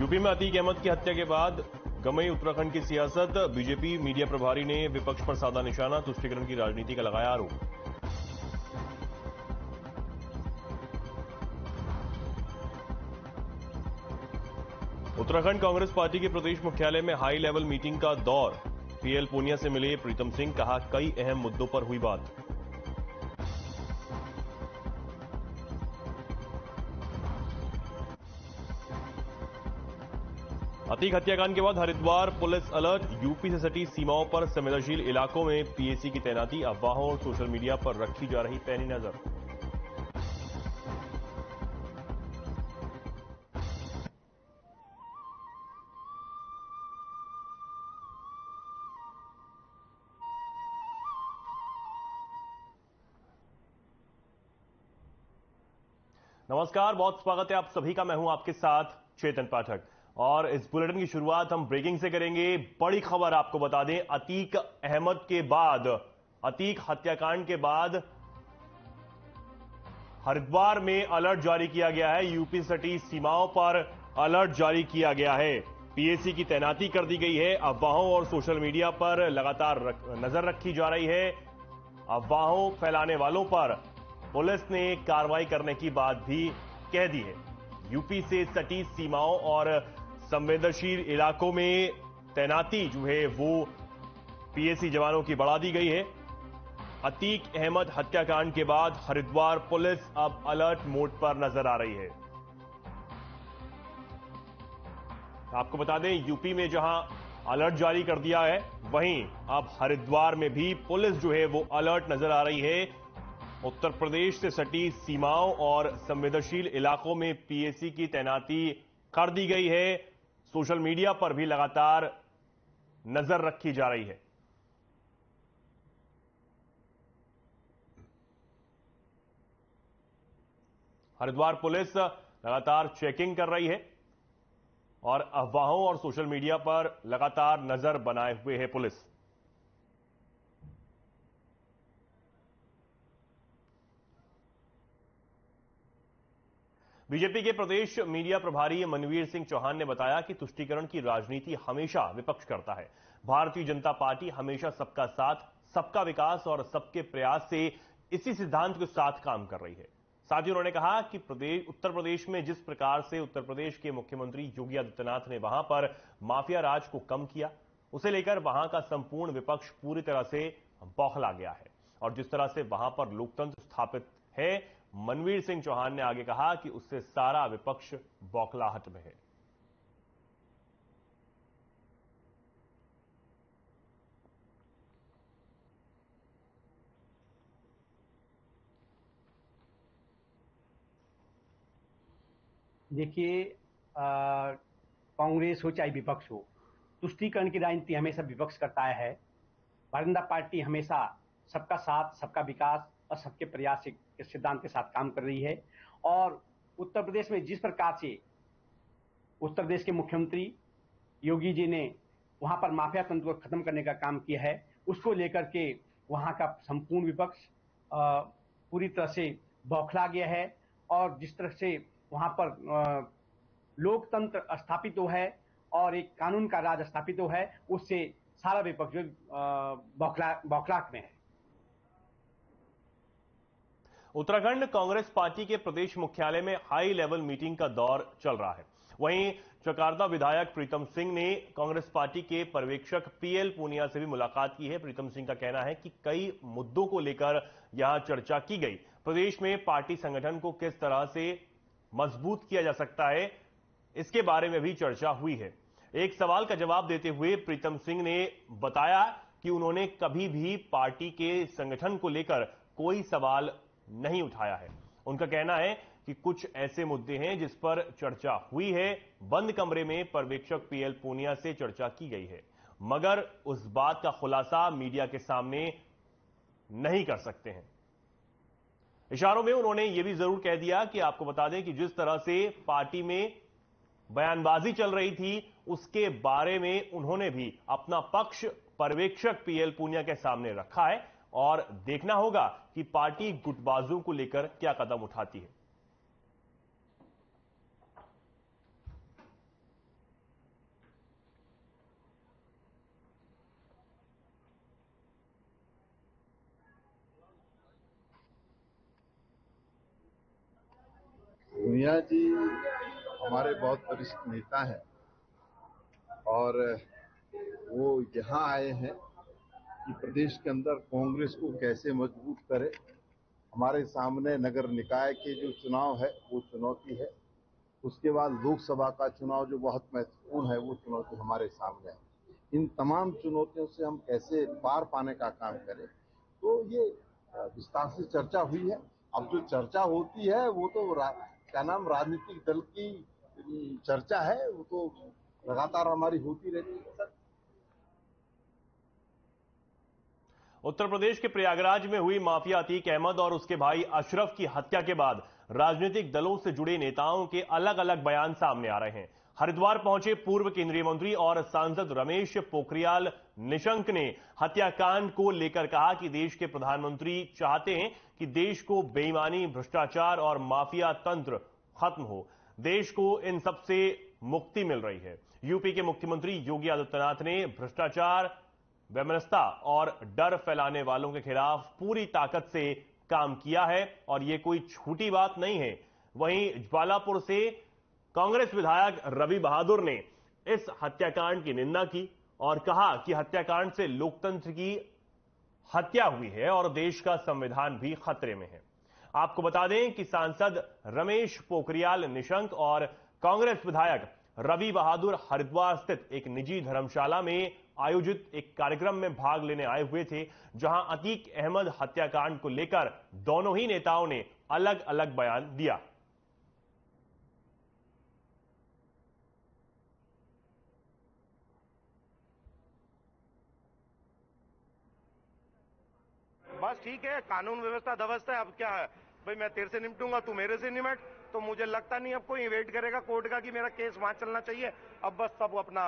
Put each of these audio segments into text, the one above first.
UP में अतीक अहमद की हत्या के बाद गमई उत्तराखंड की सियासत, बीजेपी मीडिया प्रभारी ने विपक्ष पर साधा निशाना, तुष्टीकरण की राजनीति का लगाया आरोप। उत्तराखंड कांग्रेस पार्टी के प्रदेश मुख्यालय में हाई लेवल मीटिंग का दौर, पीएल पूनिया से मिले प्रीतम सिंह, कहा कई अहम मुद्दों पर हुई बात। अतीक हत्याकांड के बाद हरिद्वार पुलिस अलर्ट, यूपी से सटी सीमाओं पर संवेदनशील इलाकों में पीएसी की तैनाती, अफवाहों और सोशल मीडिया पर रखी जा रही पैनी नजर। नमस्कार, बहुत स्वागत है आप सभी का। मैं हूं आपके साथ चेतन पाठक और इस बुलेटिन की शुरुआत हम ब्रेकिंग से करेंगे। बड़ी खबर आपको बता दें, अतीक अहमद के बाद, अतीक हत्याकांड के बाद हरिद्वार में अलर्ट जारी किया गया है। यूपी सटी सीमाओं पर अलर्ट जारी किया गया है, पीएसी की तैनाती कर दी गई है। अफवाहों और सोशल मीडिया पर लगातार नजर रखी जा रही है। अफवाहों फैलाने वालों पर पुलिस ने कार्रवाई करने की बात भी कह दी है। यूपी से सटी सीमाओं और संवेदनशील इलाकों में तैनाती जो है वो पीएसी जवानों की बढ़ा दी गई है। अतीक अहमद हत्याकांड के बाद हरिद्वार पुलिस अब अलर्ट मोड पर नजर आ रही है। आपको बता दें, यूपी में जहां अलर्ट जारी कर दिया है, वहीं अब हरिद्वार में भी पुलिस जो है वो अलर्ट नजर आ रही है। उत्तर प्रदेश से सटी सीमाओं और संवेदनशील इलाकों में पीएसी की तैनाती कर दी गई है। सोशल मीडिया पर भी लगातार नजर रखी जा रही है। हरिद्वार पुलिस लगातार चेकिंग कर रही है और अफवाहों और सोशल मीडिया पर लगातार नजर बनाए हुए है पुलिस। बीजेपी के प्रदेश मीडिया प्रभारी मनवीर सिंह चौहान ने बताया कि तुष्टीकरण की राजनीति हमेशा विपक्ष करता है। भारतीय जनता पार्टी हमेशा सबका साथ, सबका विकास और सबके प्रयास से इसी सिद्धांत के साथ काम कर रही है। साथ ही उन्होंने कहा कि उत्तर प्रदेश में जिस प्रकार से उत्तर प्रदेश के मुख्यमंत्री योगी आदित्यनाथ ने वहां पर माफिया राज को कम किया, उसे लेकर वहां का संपूर्ण विपक्ष पूरी तरह से बौखला गया है और जिस तरह से वहां पर लोकतंत्र स्थापित है, मनवीर सिंह चौहान ने आगे कहा कि उससे सारा विपक्ष बौखलाहट में है। देखिए, कांग्रेस हो चाहे विपक्ष हो, तुष्टीकरण की राजनीति हमेशा विपक्ष करता है। भारतीय जनता पार्टी हमेशा सबका साथ, सबका विकास और सबके प्रयास के सिद्धांत के साथ काम कर रही है। और उत्तर प्रदेश में जिस प्रकार से उत्तर प्रदेश के मुख्यमंत्री योगी जी ने वहां पर माफिया तंत्र को खत्म करने का काम किया है, उसको लेकर के वहां का संपूर्ण विपक्ष पूरी तरह से बौखला गया है। और जिस तरह से वहां पर लोकतंत्र स्थापित हो है और एक कानून का राज स्थापित हो है, उससे सारा विपक्ष बौखलाहट में है। उत्तराखंड कांग्रेस पार्टी के प्रदेश मुख्यालय में हाई लेवल मीटिंग का दौर चल रहा है। वहीं चकारदा विधायक प्रीतम सिंह ने कांग्रेस पार्टी के पर्यवेक्षक पीएल पूनिया से भी मुलाकात की है। प्रीतम सिंह का कहना है कि कई मुद्दों को लेकर यहां चर्चा की गई। प्रदेश में पार्टी संगठन को किस तरह से मजबूत किया जा सकता है, इसके बारे में भी चर्चा हुई है। एक सवाल का जवाब देते हुए प्रीतम सिंह ने बताया कि उन्होंने कभी भी पार्टी के संगठन को लेकर कोई सवाल नहीं उठाया है। उनका कहना है कि कुछ ऐसे मुद्दे हैं जिस पर चर्चा हुई है। बंद कमरे में पर्यवेक्षक पीएल पूनिया से चर्चा की गई है, मगर उस बात का खुलासा मीडिया के सामने नहीं कर सकते हैं। इशारों में उन्होंने यह भी जरूर कह दिया कि आपको बता दें कि जिस तरह से पार्टी में बयानबाजी चल रही थी, उसके बारे में उन्होंने भी अपना पक्ष पर्यवेक्षक पीएल पूनिया के सामने रखा है और देखना होगा कि पार्टी गुटबाजों को लेकर क्या कदम उठाती है। पूनिया जी हमारे बहुत वरिष्ठ नेता हैं और वो यहाँ आए हैं कि प्रदेश के अंदर कांग्रेस को कैसे मजबूत करें। हमारे सामने नगर निकाय के जो चुनाव है वो चुनौती है, उसके बाद लोकसभा का चुनाव जो बहुत महत्वपूर्ण है वो चुनौती हमारे सामने है। इन तमाम चुनौतियों से हम कैसे पार पाने का काम करें, तो ये विस्तार से चर्चा हुई है। अब जो चर्चा होती है वो तो क्या नाम राजनीतिक दल की चर्चा है, वो तो लगातार हमारी होती रहती है। सर, उत्तर प्रदेश के प्रयागराज में हुई माफिया अतीक अहमद और उसके भाई अशरफ की हत्या के बाद राजनीतिक दलों से जुड़े नेताओं के अलग अलग बयान सामने आ रहे हैं। हरिद्वार पहुंचे पूर्व केंद्रीय मंत्री और सांसद रमेश पोखरियाल निशंक ने हत्याकांड को लेकर कहा कि देश के प्रधानमंत्री चाहते हैं कि देश को बेईमानी, भ्रष्टाचार और माफिया तंत्र खत्म हो। देश को इन सबसे मुक्ति मिल रही है। यूपी के मुख्यमंत्री योगी आदित्यनाथ ने भ्रष्टाचार, वैमनस्यता और डर फैलाने वालों के खिलाफ पूरी ताकत से काम किया है और ये कोई छोटी बात नहीं है। वहीं ज्वालापुर से कांग्रेस विधायक रवि बहादुर ने इस हत्याकांड की निंदा की और कहा कि हत्याकांड से लोकतंत्र की हत्या हुई है और देश का संविधान भी खतरे में है। आपको बता दें कि सांसद रमेश पोखरियाल निशंक और कांग्रेस विधायक रवि बहादुर हरिद्वार स्थित एक निजी धर्मशाला में आयोजित एक कार्यक्रम में भाग लेने आए हुए थे, जहां अतीक अहमद हत्याकांड को लेकर दोनों ही नेताओं ने अलग अलग बयान दिया। बस ठीक है, कानून व्यवस्था ध्वस्त है, अब क्या है भाई, मैं तेरे से निपटूंगा, तू मेरे से निपट, तो मुझे लगता नहीं अब कोई वेट करेगा कोर्ट का कि मेरा केस वहां चलना चाहिए। अब बस सब अपना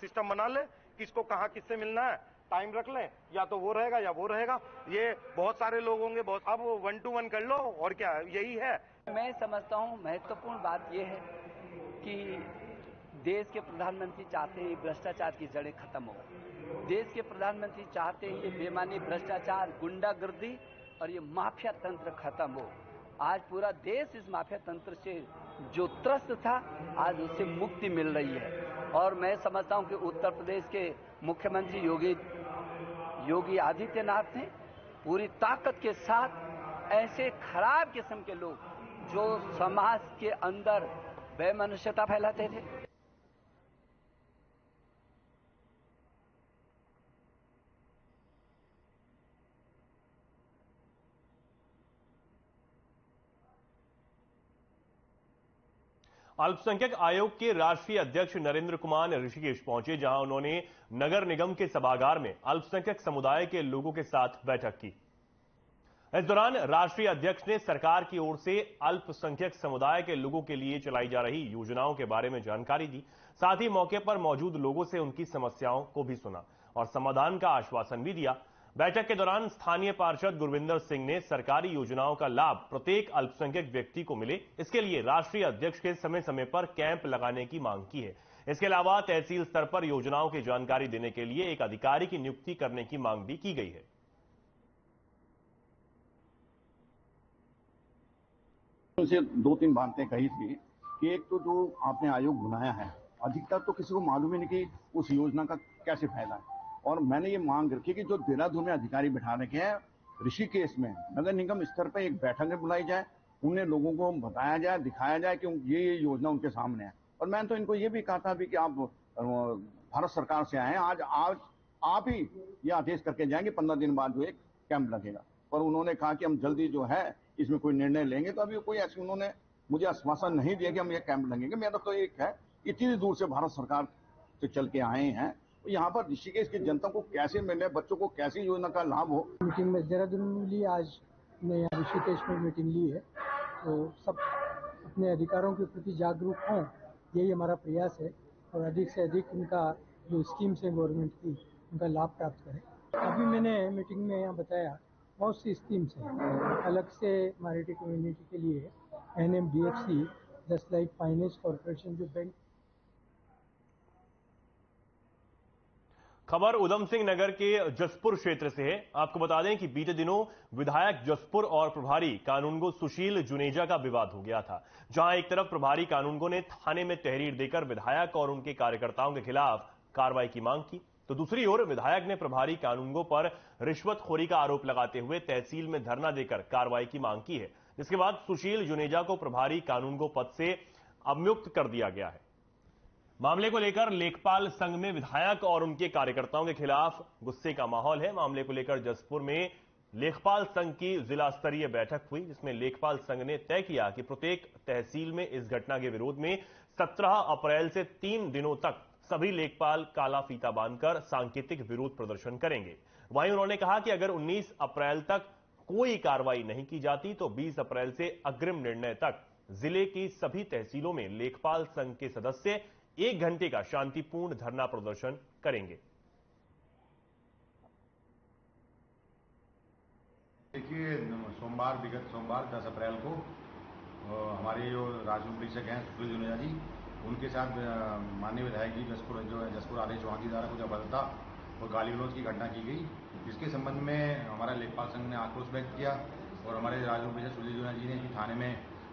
सिस्टम बना ले, किसको कहाँ किससे मिलना है टाइम रख ले, या तो वो रहेगा या वो रहेगा, ये बहुत सारे लोग होंगे, बहुत अब 1-to-1 कर लो और क्या, यही है। मैं समझता हूँ महत्वपूर्ण बात यह है कि देश के प्रधानमंत्री चाहते हैं भ्रष्टाचार की जड़ें खत्म हो। देश के प्रधानमंत्री चाहते हैं ये बेमानी, भ्रष्टाचार, गुंडागर्दी और ये माफिया तंत्र खत्म हो। आज पूरा देश इस माफिया तंत्र से जो त्रस्त था, आज उससे मुक्ति मिल रही है। और मैं समझता हूं कि उत्तर प्रदेश के मुख्यमंत्री योगी आदित्यनाथ ने पूरी ताकत के साथ ऐसे खराब किस्म के लोग जो समाज के अंदर बेमनुष्यता फैलाते थे। अल्पसंख्यक आयोग के राष्ट्रीय अध्यक्ष नरेंद्र कुमार ऋषिकेश पहुंचे, जहां उन्होंने नगर निगम के सभागार में अल्पसंख्यक समुदाय के लोगों के साथ बैठक की। इस दौरान राष्ट्रीय अध्यक्ष ने सरकार की ओर से अल्पसंख्यक समुदाय के लोगों के लिए चलाई जा रही योजनाओं के बारे में जानकारी दी। साथ ही मौके पर मौजूद लोगों से उनकी समस्याओं को भी सुना और समाधान का आश्वासन भी दिया। बैठक के दौरान स्थानीय पार्षद गुरविंदर सिंह ने सरकारी योजनाओं का लाभ प्रत्येक अल्पसंख्यक व्यक्ति को मिले, इसके लिए राष्ट्रीय अध्यक्ष के समय समय पर कैंप लगाने की मांग की है। इसके अलावा तहसील स्तर पर योजनाओं की जानकारी देने के लिए एक अधिकारी की नियुक्ति करने की मांग भी की गई है। उनसे 2-3 बातें कही थी कि एक तो जो आपने आयोग बनाया है, अधिकतर तो किसी को मालूम ही नहीं कि उस योजना का कैसे फायदा है। और मैंने ये मांग रखी कि जो देहरादून में अधिकारी बैठाने के हैं, ऋषिकेश में नगर निगम स्तर पर एक बैठक बुलाई जाए, उन्हें लोगों को बताया जाए, दिखाया जाए कि ये योजना उनके सामने है। और मैंने तो इनको ये भी कहा था भी कि आप भारत सरकार से आए हैं, आज आप ही ये आदेश करके जाएंगे, 15 दिन बाद जो एक कैंप लगेगा। पर उन्होंने कहा कि हम जल्दी जो है इसमें कोई निर्णय लेंगे, तो अभी कोई ऐसी उन्होंने मुझे आश्वासन नहीं दिया कि हम ये कैंप लगेंगे। मेरा तो एक है, इतनी दूर से भारत सरकार से चल के आए हैं, यहाँ पर ऋषिकेश की जनता को कैसे मिले, बच्चों को कैसे योजना का लाभ हो। मीटिंग में देहरादून में ली, आज मैं यहाँ ऋषिकेश में मीटिंग ली है, तो सब अपने अधिकारों के प्रति जागरूक हों, यही हमारा प्रयास है। और अधिक से अधिक उनका जो स्कीम्स हैं गवर्नमेंट की, उनका लाभ प्राप्त करें। अभी मैंने मीटिंग में यहाँ बताया बहुत सी स्कीम्स हैं, अलग से माइनॉरिटी कम्युनिटी के लिए NMDFC, just like finance corporation, जो बैंक खबर उधम सिंह नगर के जसपुर क्षेत्र से है। आपको बता दें कि बीते दिनों विधायक जसपुर और प्रभारी कानूनगो सुशील जुनेजा का विवाद हो गया था, जहां एक तरफ प्रभारी कानूनगो ने थाने में तहरीर देकर विधायक और उनके कार्यकर्ताओं के खिलाफ कार्रवाई की मांग की, तो दूसरी ओर विधायक ने प्रभारी कानूनगो पर रिश्वतखोरी का आरोप लगाते हुए तहसील में धरना देकर कार्रवाई की मांग की है, जिसके बाद सुशील जुनेजा को प्रभारी कानूनगो पद से अवमुक्त कर दिया गया है। मामले को लेकर लेखपाल संघ में विधायक और उनके कार्यकर्ताओं के खिलाफ गुस्से का माहौल है। मामले को लेकर जसपुर में लेखपाल संघ की जिला स्तरीय बैठक हुई, जिसमें लेखपाल संघ ने तय किया कि प्रत्येक तहसील में इस घटना के विरोध में 17 अप्रैल से 3 दिनों तक सभी लेखपाल काला फीता बांधकर सांकेतिक विरोध प्रदर्शन करेंगे। वहीं उन्होंने कहा कि अगर 19 अप्रैल तक कोई कार्रवाई नहीं की जाती तो 20 अप्रैल से अग्रिम निर्णय तक जिले की सभी तहसीलों में लेखपाल संघ के सदस्य 1 घंटे का शांतिपूर्ण धरना प्रदर्शन करेंगे। देखिए, विगत सोमवार 10 अप्रैल को हमारे जो राजस्व निरीक्षक हैं सुशील जुनेजा जी, उनके साथ माननीय विधायक जी जसपुर आदेश चौहान जी द्वारा कुछ अभद्रता और गाली गलौज की घटना की गई, जिसके संबंध में हमारा लेखपाल संघ ने आक्रोश व्यक्त किया और हमारे राजस्व निरीक्षक सुशील जुनेजा जी ने भी थाने में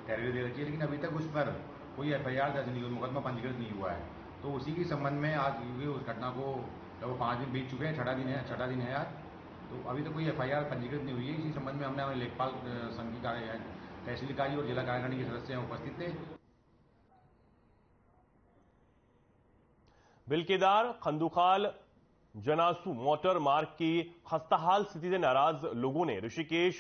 तहरीर दे रखी है, लेकिन अभी तक उस पर कोई एफआईआर दर्ज नहीं हुई, मुकदमा पंजीकृत नहीं हुआ है। तो उसी के संबंध में आज क्योंकि उस घटना को लगभग 5 दिन बीत चुके हैं, छठा दिन है आज, तो अभी तक कोई एफआईआर पंजीकृत नहीं हुई है। इसी संबंध में हमने हमारे लेखपाल संघ की तहसीलकारी और जिला कार्यकारिणी के सदस्य उपस्थित थे। बिलकेदार खंदुखाल जनासू मोटर मार्ग की खस्ताहाल स्थिति से नाराज लोगों ने ऋषिकेश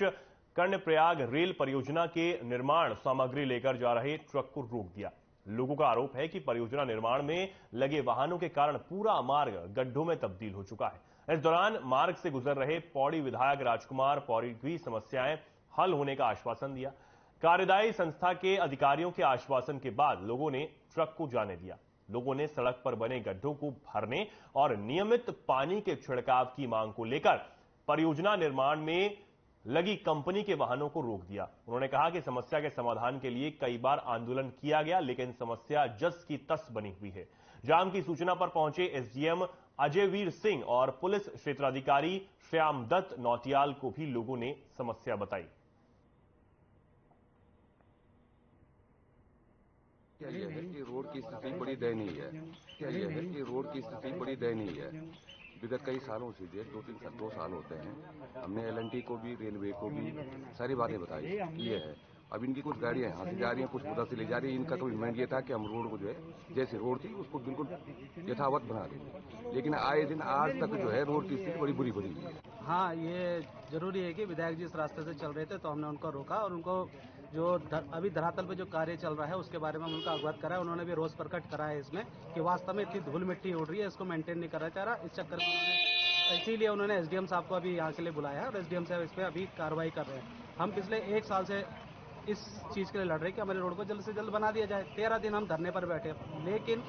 कर्णप्रयाग रेल परियोजना के निर्माण सामग्री लेकर जा रहे ट्रक को रोक दिया। लोगों का आरोप है कि परियोजना निर्माण में लगे वाहनों के कारण पूरा मार्ग गड्ढों में तब्दील हो चुका है। इस दौरान मार्ग से गुजर रहे पौड़ी विधायक राजकुमार पौड़ी की समस्याएं हल होने का आश्वासन दिया। कार्यदायी संस्था के अधिकारियों के आश्वासन के बाद लोगों ने ट्रक को जाने दिया। लोगों ने सड़क पर बने गड्ढों को भरने और नियमित पानी के छिड़काव की मांग को लेकर परियोजना निर्माण में लगी कंपनी के वाहनों को रोक दिया। उन्होंने कहा कि समस्या के समाधान के लिए कई बार आंदोलन किया गया, लेकिन समस्या जस की तस बनी हुई है। जाम की सूचना पर पहुंचे एसडीएम अजयवीर सिंह और पुलिस क्षेत्राधिकारी श्याम दत्त नौटियाल को भी लोगों ने समस्या बताई। क्या यह है कि रोड की स्थिति बड़ी दयनीय है। विगत कई सालों से, 2-3 साल होते हैं, हमने LNT को भी, रेलवे को भी सारी बातें बताई ये है। अब इनकी कुछ गाड़ियां यहाँ से जा रही हैं, कुछ उधर से ले जा रही हैं। इनका तो डिमांड ये था कि हम रोड को जो है जैसे रोड थी उसको बिल्कुल यथावत बना देंगे, लेकिन आए दिन आज तक जो है रोड की स्थिति बड़ी बुरी बनी है। हाँ, ये जरूरी है कि विधायक जी इस रास्ते से चल रहे थे तो हमने उनको रोका और उनको जो अभी धरातल पे जो कार्य चल रहा है उसके बारे में उनका अवगत कराया। उन्होंने भी रोज प्रकट करा है इसमें कि वास्तव में इतनी धूल मिट्टी उड़ रही है, इसको मेंटेन नहीं करा जा रहा। इस चक्कर में इसीलिए उन्होंने SDM साहब को अभी यहाँ के लिए बुलाया है और SDM साहब इस पर अभी कार्रवाई कर रहे हैं। हम पिछले 1 साल से इस चीज़ के लिए लड़ रहे हैं कि हमारे रोड को जल्द से जल्द बना दिया जाए। 13 दिन हम धरने पर बैठे, लेकिन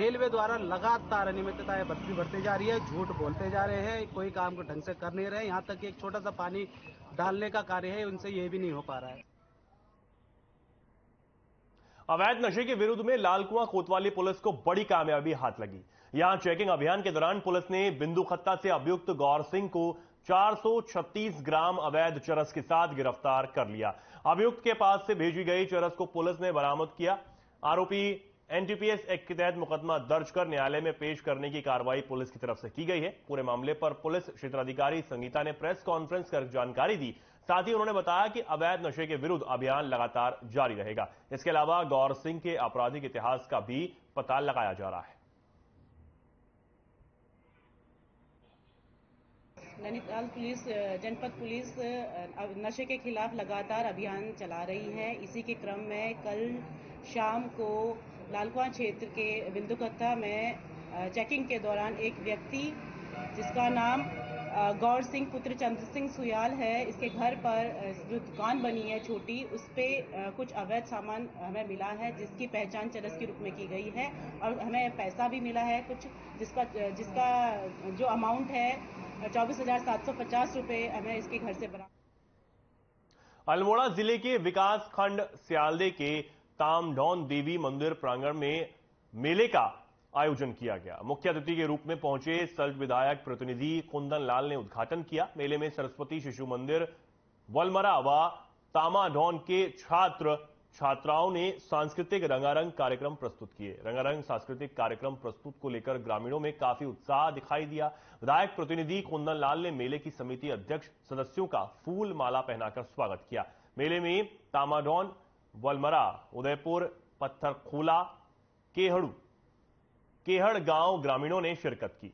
रेलवे द्वारा लगातार अनियमितताएं बढ़ती जा रही है, झूठ बोलते जा रहे हैं, कोई काम को ढंग से कर नहीं रहे। यहाँ तक कि एक छोटा सा पानी डालने का कार्य है, उनसे ये भी नहीं हो पा रहा है। अवैध नशे के विरुद्ध में लालकुआं कोतवाली पुलिस को बड़ी कामयाबी हाथ लगी। यहां चेकिंग अभियान के दौरान पुलिस ने बिंदुखत्ता से अभियुक्त गौर सिंह को 436 ग्राम अवैध चरस के साथ गिरफ्तार कर लिया। अभियुक्त के पास से भेजी गई चरस को पुलिस ने बरामद किया। आरोपी NDPS एक्ट के तहत मुकदमा दर्ज कर न्यायालय में पेश करने की कार्रवाई पुलिस की तरफ से की गई है। पूरे मामले पर पुलिस क्षेत्राधिकारी संगीता ने प्रेस कॉन्फ्रेंस कर जानकारी दी। साथ ही उन्होंने बताया कि अवैध नशे के विरुद्ध अभियान लगातार जारी रहेगा। इसके अलावा गौर सिंह के आपराधिक इतिहास का भी पता लगाया जा रहा है। नैनीताल पुलिस, जनपद पुलिस नशे के खिलाफ लगातार अभियान चला रही है। इसी के क्रम में कल शाम को लालकुआं क्षेत्र के बिंदुकत्ता में चेकिंग के दौरान एक व्यक्ति जिसका नाम गौर सिंह पुत्र चंद्र सिंह सुयाल है, इसके घर पर जो दुकान बनी है छोटी, उस पर कुछ अवैध सामान हमें मिला है, जिसकी पहचान चरस के रूप में की गई है और हमें पैसा भी मिला है कुछ, जिसका जो अमाउंट है 24,750 रुपये हमें इसके घर से बरामद। अल्मोड़ा जिले के विकास खंड स्यालदे के तामडौन देवी मंदिर प्रांगण में मेले का आयोजन किया गया। मुख्य अतिथि के रूप में पहुंचे सल्ट विधायक प्रतिनिधि कुंदन लाल ने उद्घाटन किया। मेले में सरस्वती शिशु मंदिर वलमरा व तामाडौन के छात्र छात्राओं ने सांस्कृतिक रंगारंग कार्यक्रम प्रस्तुत किए। रंगारंग सांस्कृतिक कार्यक्रम प्रस्तुत को लेकर ग्रामीणों में काफी उत्साह दिखाई दिया। विधायक प्रतिनिधि कुंदन लाल ने मेले की समिति अध्यक्ष सदस्यों का फूल माला पहनाकर स्वागत किया। मेले में तामाडौन, वलमरा, उदयपुर, पत्थरखोला, केहड़ गांव ग्रामीणों ने शिरकत की।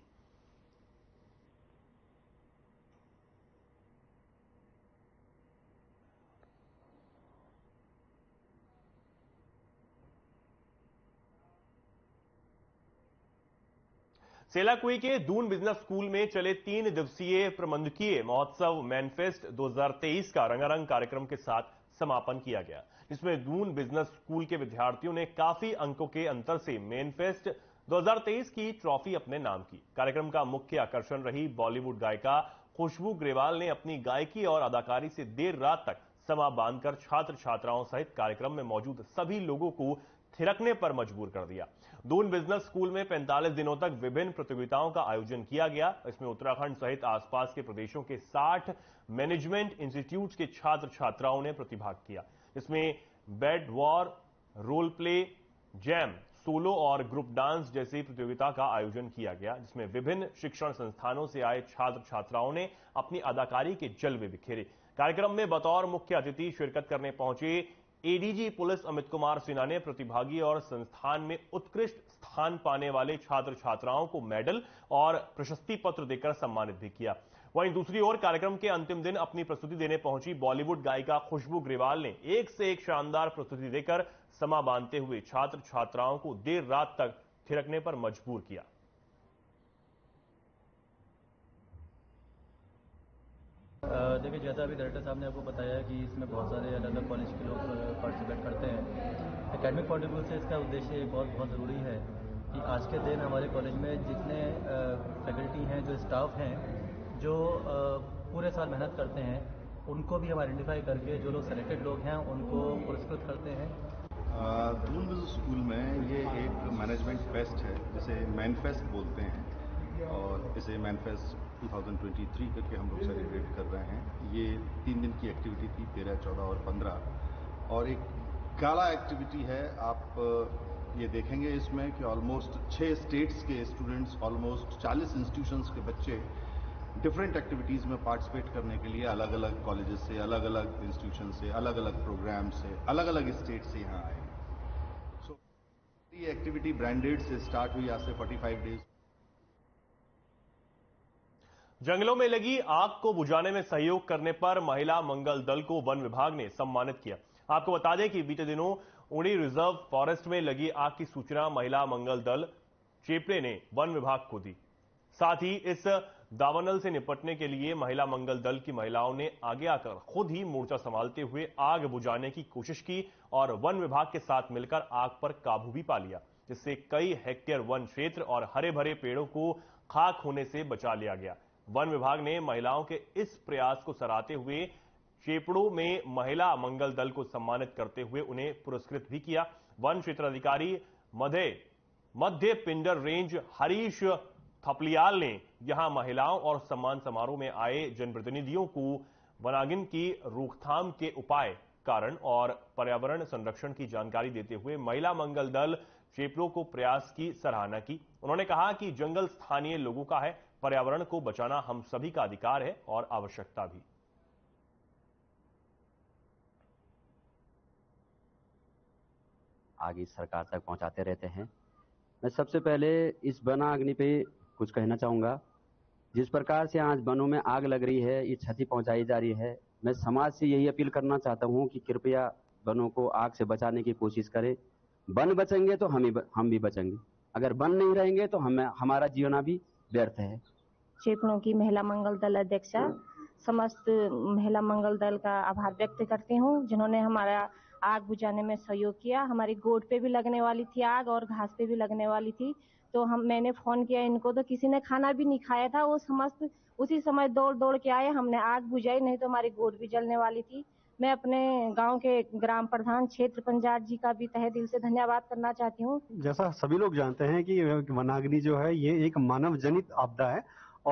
सेलाकुई के दून बिजनेस स्कूल में चले 3 दिवसीय प्रबंधकीय महोत्सव मैनफेस्ट 2023 का रंगारंग कार्यक्रम के साथ समापन किया गया, जिसमें दून बिजनेस स्कूल के विद्यार्थियों ने काफी अंकों के अंतर से मैनफेस्ट 2023 की ट्रॉफी अपने नाम की। कार्यक्रम का मुख्य आकर्षण रही बॉलीवुड गायिका खुशबू ग्रेवाल ने अपनी गायकी और अदाकारी से देर रात तक समा बांधकर छात्र छात्राओं सहित कार्यक्रम में मौजूद सभी लोगों को थिरकने पर मजबूर कर दिया। दून बिजनेस स्कूल में 45 दिनों तक विभिन्न प्रतियोगिताओं का आयोजन किया गया। इसमें उत्तराखंड सहित आसपास के प्रदेशों के 60 मैनेजमेंट इंस्टीट्यूट के छात्र छात्राओं ने प्रतिभाग किया। इसमें bed war, role play, jam, solo और ग्रुप डांस जैसी प्रतियोगिता का आयोजन किया गया, जिसमें विभिन्न शिक्षण संस्थानों से आए छात्र छात्राओं ने अपनी अदाकारी के जलवे बिखेरे। कार्यक्रम में बतौर मुख्य अतिथि शिरकत करने पहुंचे एडीजी पुलिस अमित कुमार सिन्हा ने प्रतिभागी और संस्थान में उत्कृष्ट स्थान पाने वाले छात्र छात्राओं को मेडल और प्रशस्ति पत्र देकर सम्मानित भी किया। वहीं दूसरी ओर कार्यक्रम के अंतिम दिन अपनी प्रस्तुति देने पहुंची बॉलीवुड गायिका खुशबू ग्रेवाल ने एक से एक शानदार प्रस्तुति देकर समा बांधते हुए छात्र छात्राओं को देर रात तक थिरकने पर मजबूर किया। देखिए, जैसा अभी डायरेक्टर साहब ने आपको बताया कि इसमें बहुत सारे अलग अलग कॉलेज के लोग पार्टिसिपेट करते हैं। एकेडमिक पॉइंट ऑफ व्यू से इसका उद्देश्य बहुत बहुत ज़रूरी है कि आज के दिन हमारे कॉलेज में जितने फैकल्टी हैं, जो स्टाफ हैं, जो पूरे साल मेहनत करते हैं, उनको भी हम आइडेंटिफाई करके जो लोग सेलेक्टेड लोग हैं उनको पुरस्कृत करते हैं। दून बिजनेस स्कूल में ये एक मैनेजमेंट फेस्ट है, जिसे मैनफेस्ट बोलते हैं, और इसे मैनफेस्ट 2023 करके हम लोग सेलिब्रेट कर रहे हैं। ये 3 दिन की एक्टिविटी थी, 13, 14 और 15, और एक गाला एक्टिविटी है। आप ये देखेंगे इसमें कि ऑलमोस्ट 6 स्टेट्स के स्टूडेंट्स, ऑलमोस्ट 40 इंस्टीट्यूशंस के बच्चे डिफरेंट एक्टिविटीज़ में पार्टिसिपेट करने के लिए अलग अलग कॉलेज से, अलग अलग इंस्टीट्यूशन से, अलग अलग प्रोग्राम से, अलग अलग स्टेट से यहाँ आए। सो ये एक्टिविटी ब्रांडेड से स्टार्ट हुई आज से 45 डेज। जंगलों में लगी आग को बुझाने में सहयोग करने पर महिला मंगल दल को वन विभाग ने सम्मानित किया। आपको बता दें कि बीते दिनों उड़ी रिजर्व फॉरेस्ट में लगी आग की सूचना महिला मंगल दल चेपले ने वन विभाग को दी। साथ ही इस दावानल से निपटने के लिए महिला मंगल दल की महिलाओं ने आगे आकर खुद ही मोर्चा संभालते हुए आग बुझाने की कोशिश की और वन विभाग के साथ मिलकर आग पर काबू भी पा लिया, जिससे कई हेक्टेयर वन क्षेत्र और हरे भरे पेड़ों को खाक होने से बचा लिया गया। वन विभाग ने महिलाओं के इस प्रयास को सराहते हुए चेपड़ों में महिला मंगल दल को सम्मानित करते हुए उन्हें पुरस्कृत भी किया। वन क्षेत्राधिकारी मध्य पिंडर रेंज हरीश खपलियाल ने यहां महिलाओं और सम्मान समारोह में आए जनप्रतिनिधियों को वनाग्नि की रोकथाम के उपाय, कारण और पर्यावरण संरक्षण की जानकारी देते हुए महिला मंगल दल चेपड़ों को प्रयास की सराहना की। उन्होंने कहा कि जंगल स्थानीय लोगों का है, पर्यावरण को बचाना हम सभी का अधिकार है और आवश्यकता भी। आगे सरकार तक पहुंचाते रहते हैं। मैं सबसे पहले इस वनाग्नि पे कुछ कहना चाहूंगा। जिस प्रकार से आज वनों में आग लग रही है, ये क्षति पहुंचाई जा रही है, मैं समाज से यही अपील करना चाहता हूं कि कृपया वनों को आग से बचाने की कोशिश करें। वन बचेंगे तो हम भी बचेंगे। अगर वन नहीं रहेंगे तो हमारा जीवना भी व्यर्थ है। चेपड़ों की महिला मंगल दल अध्यक्षा समस्त महिला मंगल दल का आभार व्यक्त करती हूँ, जिन्होंने हमारा आग बुझाने में सहयोग किया। हमारी गोद पे भी लगने वाली थी आग और घास पे भी लगने वाली थी, तो मैंने फोन किया इनको, तो किसी ने खाना भी नहीं खाया था, वो समस्त उसी समय दौड़ दौड़ के आए, हमने आग बुझाई, नहीं तो हमारी गोद भी जलने वाली थी। मैं अपने गांव के ग्राम प्रधान क्षेत्र पंचायत जी का भी तहे दिल से धन्यवाद करना चाहती हूं। जैसा सभी लोग जानते हैं कि वनाग्नि जो है ये एक मानव जनित आपदा है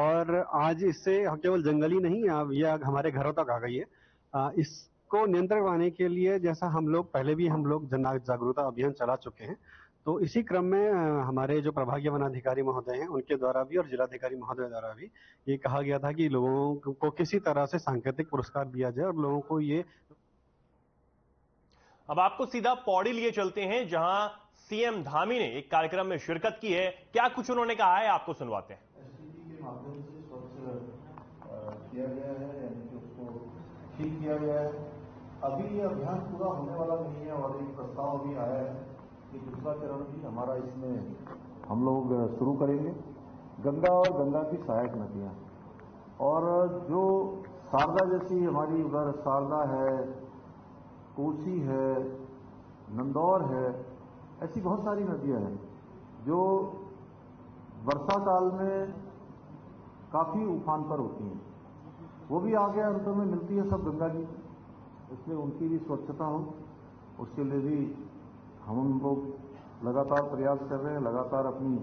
और आज इससे केवल जंगली नहीं यह हमारे घरों तक आ गई है। इसको नियंत्रण पाने के लिए जैसा हम लोग पहले भी जनजागरूकता अभियान चला चुके हैं, तो इसी क्रम में हमारे जो प्रभागीय वनाधिकारी महोदय हैं उनके द्वारा भी और जिलाधिकारी महोदय द्वारा भी ये कहा गया था कि लोगों को किसी तरह से सांकेतिक पुरस्कार दिया जाए और लोगों को ये। अब आपको सीधा पौड़ी लिए चलते हैं जहां सीएम धामी ने एक कार्यक्रम में शिरकत की है। क्या कुछ उन्होंने कहा है आपको सुनवाते हैं। ठीक किया गया है, अभी ये अभियान पूरा होने वाला नहीं है और एक प्रस्ताव भी आया है, दूसरा चरण भी हमारा इसमें हम लोग शुरू करेंगे। गंगा और गंगा की सहायक नदियाँ और जो शारदा जैसी हमारी उधर शारदा है, कोसी है, नंदौर है, ऐसी बहुत सारी नदियाँ हैं जो वर्षा काल में काफ़ी उफान पर होती हैं, वो भी आगे अंत में मिलती है सब गंगा जी, इसलिए उनकी भी स्वच्छता हो उसके लिए भी हम लोग लगातार प्रयास कर रहे हैं, लगातार अपनी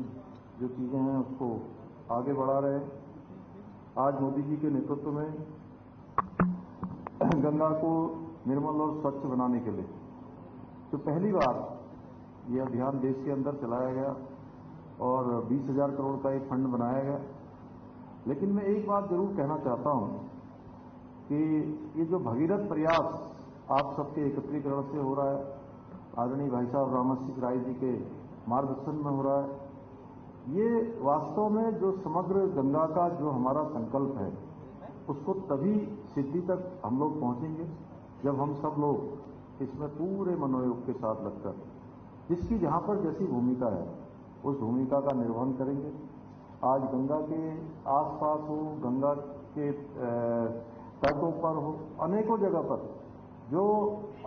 जो चीज़ें हैं उसको आगे बढ़ा रहे हैं। आज मोदी जी के नेतृत्व में गंगा को निर्मल और स्वच्छ बनाने के लिए तो पहली बार ये अभियान देश के अंदर चलाया गया और 20,000 करोड़ का एक फंड बनाया गया। लेकिन मैं एक बात जरूर कहना चाहता हूँ कि ये जो भगीरथ प्रयास आप सबके एकत्रीकरण से हो रहा है, आदरणीय भाई साहब रामसिंह राय जी के मार्गदर्शन में हो रहा है, ये वास्तव में जो समग्र गंगा का जो हमारा संकल्प है उसको तभी सिद्धि तक हम लोग पहुंचेंगे जब हम सब लोग इसमें पूरे मनोयोग के साथ लगकर जिसकी जहां पर जैसी भूमिका है उस भूमिका का निर्वहन करेंगे। आज गंगा के आसपास हो, गंगा के तटों पर हो, अनेकों जगह पर जो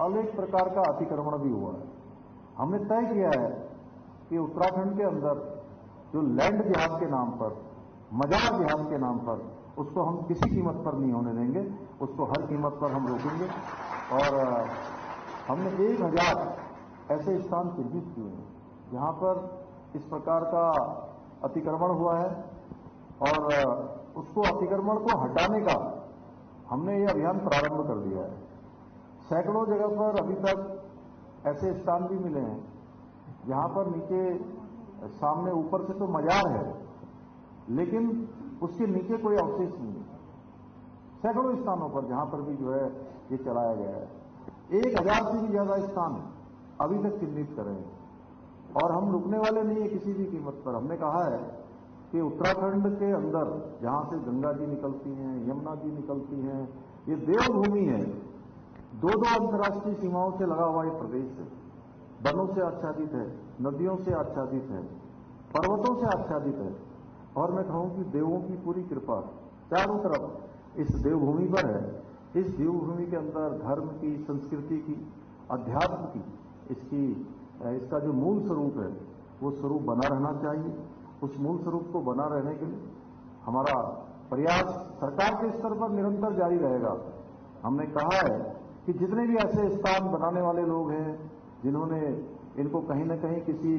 अनेक प्रकार का अतिक्रमण भी हुआ है, हमने तय किया है कि उत्तराखंड के अंदर जो लैंड जिहाद के नाम पर, मजार जिहाद के नाम पर, उसको हम किसी कीमत पर नहीं होने देंगे, उसको हर कीमत पर हम रोकेंगे। और हमने 1,000 ऐसे स्थान चिन्हित किए हैं जहां पर इस प्रकार का अतिक्रमण हुआ है और उसको अतिक्रमण को हटाने का हमने ये अभियान प्रारंभ कर दिया है। सैकड़ों जगह पर अभी तक ऐसे स्थान भी मिले हैं जहां पर नीचे सामने ऊपर से तो मजार है लेकिन उसके नीचे कोई अवशेष नहीं है। सैकड़ों स्थानों पर जहां पर भी जो है ये चलाया गया है, 1,000 से भी ज्यादा स्थान अभी तक चिन्हित कर रहे हैं और हम रुकने वाले नहीं है किसी भी कीमत पर। हमने कहा है कि उत्तराखंड के अंदर जहां से गंगा जी निकलती हैं, यमुना जी निकलती हैं, ये देवभूमि है, 2-2 अंतर्राष्ट्रीय सीमाओं से लगा हुआ एक प्रदेश है, वनों से आच्छादित है, नदियों से आच्छादित है, पर्वतों से आच्छादित है और मैं कहूं कि देवों की पूरी कृपा चारों तरफ इस देवभूमि पर है। इस देवभूमि के अंदर धर्म की, संस्कृति की, अध्यात्म की, इसका जो मूल स्वरूप है वो स्वरूप बना रहना चाहिए। उस मूल स्वरूप को बना रहने के लिए हमारा प्रयास सरकार के स्तर पर निरंतर जारी रहेगा। हमने कहा है कि जितने भी ऐसे स्थान बनाने वाले लोग हैं जिन्होंने इनको कहीं ना कहीं किसी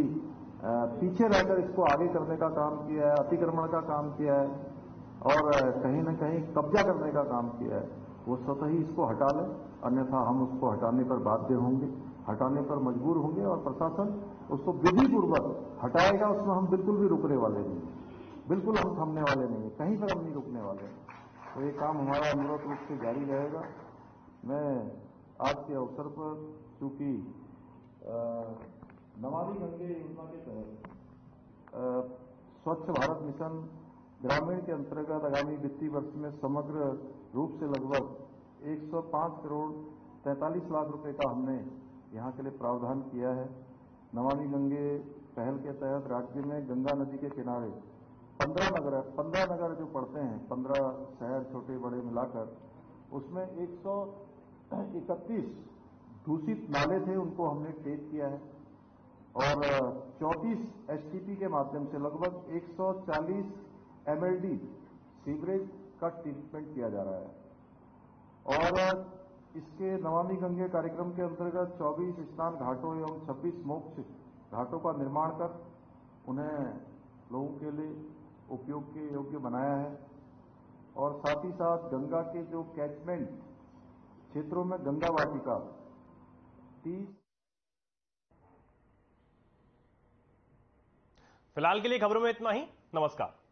पीछे रहकर इसको आगे करने का काम किया है, अतिक्रमण का काम किया है और कहीं ना कहीं कब्जा करने का काम किया है, वो स्वतः ही इसको हटा लें, अन्यथा हम उसको हटाने पर बाध्य होंगे, हटाने पर मजबूर होंगे और प्रशासन उसको विधिपूर्वक हटाएगा। उसमें हम बिल्कुल भी रुकने वाले नहीं हैं, बिल्कुल हम थमने वाले नहीं हैं, कहीं पर हम नहीं रुकने वाले हैं। तो ये काम हमारा निरंतर रूप से जारी रहेगा। मैं आज के अवसर पर चूंकि नमामि गंगे योजना के तहत स्वच्छ भारत मिशन ग्रामीण के अंतर्गत आगामी वित्तीय वर्ष में समग्र रूप से लगभग 105 करोड़ 43 लाख रुपए का हमने यहाँ के लिए प्रावधान किया है। नमामि गंगे पहल के तहत राज्य में गंगा नदी के किनारे 15 नगर जो पड़ते हैं, 15 शहर छोटे बड़े मिलाकर, उसमें 131 दूषित नाले थे, उनको हमने टेप किया है और 34 एसटीपी के माध्यम से लगभग 140 एमएलडी सीवरेज का ट्रीटमेंट किया जा रहा है और इसके नमामि गंगे कार्यक्रम के अंतर्गत 24 स्नान घाटों एवं 26 मोक्ष घाटों का निर्माण कर उन्हें लोगों के लिए उपयोग के योग्य बनाया है और साथ ही साथ गंगा के जो कैचमेंट क्षेत्रों में गंगा वाटिका 30। फिलहाल के लिए खबरों में इतना ही। नमस्कार।